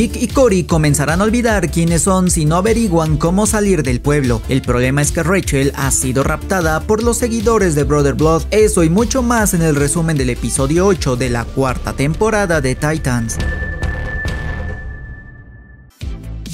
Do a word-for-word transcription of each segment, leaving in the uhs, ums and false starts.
Dick y Kory comenzarán a olvidar quiénes son si no averiguan cómo salir del pueblo. El problema es que Rachel ha sido raptada por los seguidores de Brother Blood. Eso y mucho más en el resumen del episodio ocho de la cuarta temporada de Titans.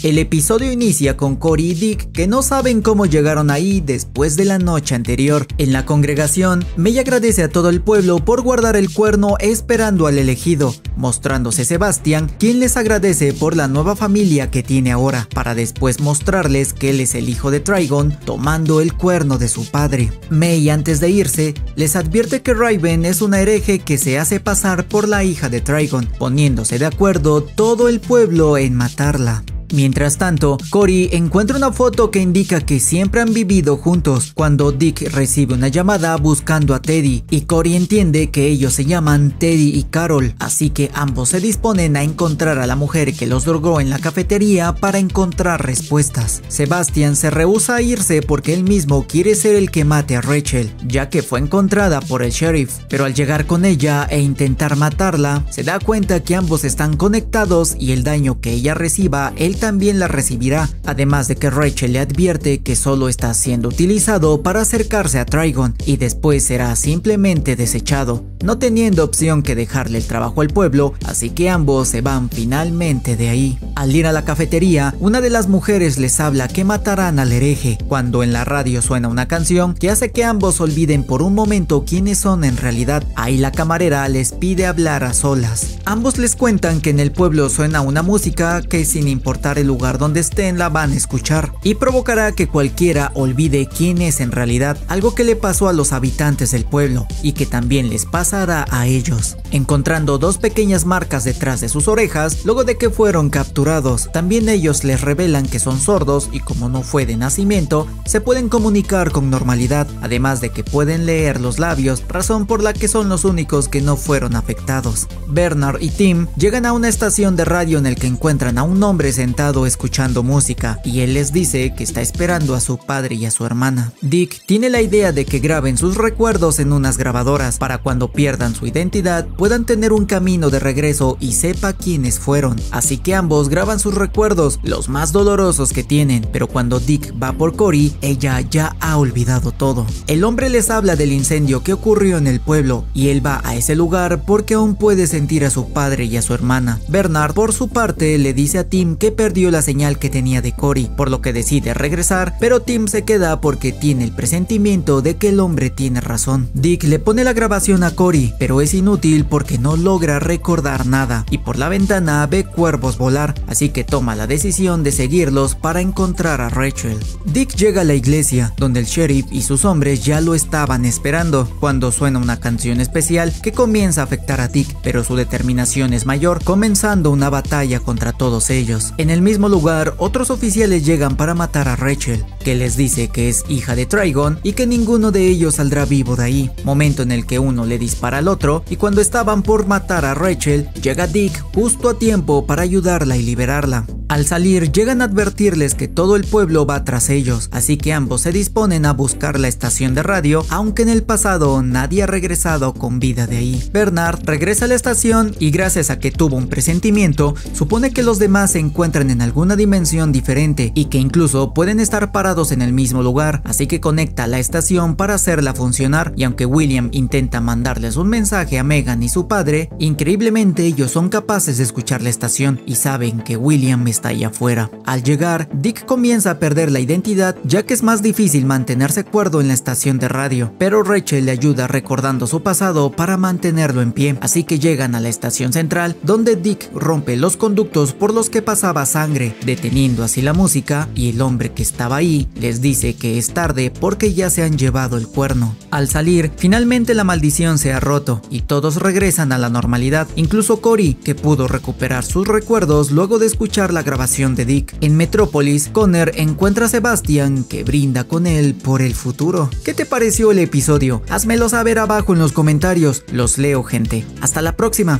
El episodio inicia con Kory y Dick que no saben cómo llegaron ahí después de la noche anterior. En la congregación, Mae agradece a todo el pueblo por guardar el cuerno esperando al elegido, mostrándose Sebastian, quien les agradece por la nueva familia que tiene ahora, para después mostrarles que él es el hijo de Trigon, tomando el cuerno de su padre. Mae, antes de irse, les advierte que Raven es una hereje que se hace pasar por la hija de Trigon, poniéndose de acuerdo todo el pueblo en matarla. Mientras tanto, Kory encuentra una foto que indica que siempre han vivido juntos, cuando Dick recibe una llamada buscando a Teddy, y Kory entiende que ellos se llaman Teddy y Carol, así que ambos se disponen a encontrar a la mujer que los drogó en la cafetería para encontrar respuestas. Sebastian se rehúsa a irse porque él mismo quiere ser el que mate a Rachel, ya que fue encontrada por el sheriff, pero al llegar con ella e intentar matarla, se da cuenta que ambos están conectados y el daño que ella reciba, él también la recibirá, además de que Rachel le advierte que solo está siendo utilizado para acercarse a Trigon y después será simplemente desechado, no teniendo opción que dejarle el trabajo al pueblo, así que ambos se van finalmente de ahí. Al ir a la cafetería, una de las mujeres les habla que matarán al hereje, cuando en la radio suena una canción que hace que ambos olviden por un momento quiénes son en realidad. Ahí la camarera les pide hablar a solas. Ambos les cuentan que en el pueblo suena una música que sin importar el lugar donde estén la van a escuchar y provocará que cualquiera olvide quién es en realidad, algo que le pasó a los habitantes del pueblo y que también les pasará a ellos. Encontrando dos pequeñas marcas detrás de sus orejas luego de que fueron capturados, también ellos les revelan que son sordos y como no fue de nacimiento, se pueden comunicar con normalidad, además de que pueden leer los labios, razón por la que son los únicos que no fueron afectados. Bernard y Tim llegan a una estación de radio en el que encuentran a un hombre sentado escuchando música y él les dice que está esperando a su padre y a su hermana. Dick tiene la idea de que graben sus recuerdos en unas grabadoras para cuando pierdan su identidad puedan tener un camino de regreso y sepa quiénes fueron, así que ambos graban sus recuerdos, los más dolorosos que tienen, pero cuando Dick va por Kory, ella ya ha olvidado todo. El hombre les habla del incendio que ocurrió en el pueblo y él va a ese lugar porque aún puede sentir a su padre y a su hermana. Bernard por su parte le dice a Tim que perdió la señal que tenía de Kory, por lo que decide regresar, pero Tim se queda porque tiene el presentimiento de que el hombre tiene razón. Dick le pone la grabación a Kory, pero es inútil porque no logra recordar nada y por la ventana ve cuervos volar, así que toma la decisión de seguirlos para encontrar a Rachel. Dick llega a la iglesia, donde el sheriff y sus hombres ya lo estaban esperando, cuando suena una canción especial que comienza a afectar a Dick, pero su determinación es mayor, comenzando una batalla contra todos ellos. En el En el mismo lugar, otros oficiales llegan para matar a Rachel, que les dice que es hija de Trigon y que ninguno de ellos saldrá vivo de ahí, momento en el que uno le dispara al otro y cuando estaban por matar a Rachel, llega Dick justo a tiempo para ayudarla y liberarla. Al salir llegan a advertirles que todo el pueblo va tras ellos, así que ambos se disponen a buscar la estación de radio, aunque en el pasado nadie ha regresado con vida de ahí. Bernard regresa a la estación y gracias a que tuvo un presentimiento, supone que los demás se encuentran en alguna dimensión diferente y que incluso pueden estar parados en el mismo lugar, así que conecta la estación para hacerla funcionar y aunque William intenta mandarles un mensaje a Megan y su padre, increíblemente ellos son capaces de escuchar la estación y saben que William es está allá afuera. Al llegar, Dick comienza a perder la identidad ya que es más difícil mantenerse cuerdo en la estación de radio, pero Rachel le ayuda recordando su pasado para mantenerlo en pie, así que llegan a la estación central donde Dick rompe los conductos por los que pasaba sangre, deteniendo así la música y el hombre que estaba ahí les dice que es tarde porque ya se han llevado el cuerno. Al salir, finalmente la maldición se ha roto y todos regresan a la normalidad, incluso Kory, que pudo recuperar sus recuerdos luego de escuchar la grabación de Dick. En Metrópolis, Connor encuentra a Sebastian que brinda con él por el futuro. ¿Qué te pareció el episodio? Házmelo saber abajo en los comentarios. Los leo, gente. Hasta la próxima.